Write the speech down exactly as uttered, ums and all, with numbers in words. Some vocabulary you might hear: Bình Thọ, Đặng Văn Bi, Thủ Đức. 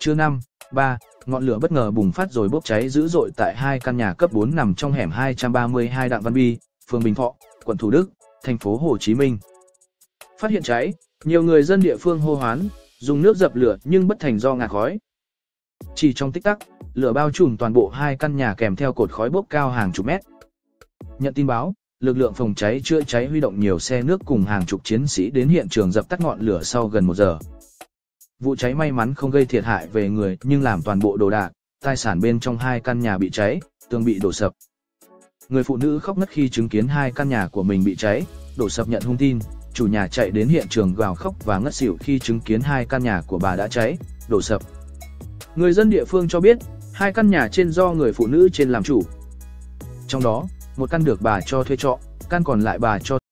Trưa năm, ba, ngọn lửa bất ngờ bùng phát rồi bốc cháy dữ dội tại hai căn nhà cấp bốn nằm trong hẻm hai trăm ba mươi hai Đặng Văn Bi, phường Bình Thọ, quận Thủ Đức, thành phố Hồ Chí Minh. Phát hiện cháy, nhiều người dân địa phương hô hoán, dùng nước dập lửa nhưng bất thành do ngạt khói. Chỉ trong tích tắc, lửa bao trùm toàn bộ hai căn nhà kèm theo cột khói bốc cao hàng chục mét. Nhận tin báo, lực lượng phòng cháy chữa cháy huy động nhiều xe nước cùng hàng chục chiến sĩ đến hiện trường dập tắt ngọn lửa sau gần một giờ. Vụ cháy may mắn không gây thiệt hại về người nhưng làm toàn bộ đồ đạc, tài sản bên trong hai căn nhà bị cháy, tường bị đổ sập. Người phụ nữ khóc ngất khi chứng kiến hai căn nhà của mình bị cháy, đổ sập. Nhận thông tin, chủ nhà chạy đến hiện trường gào khóc và ngất xỉu khi chứng kiến hai căn nhà của bà đã cháy, đổ sập. Người dân địa phương cho biết, hai căn nhà trên do người phụ nữ trên làm chủ. Trong đó, một căn được bà cho thuê trọ, căn còn lại bà cho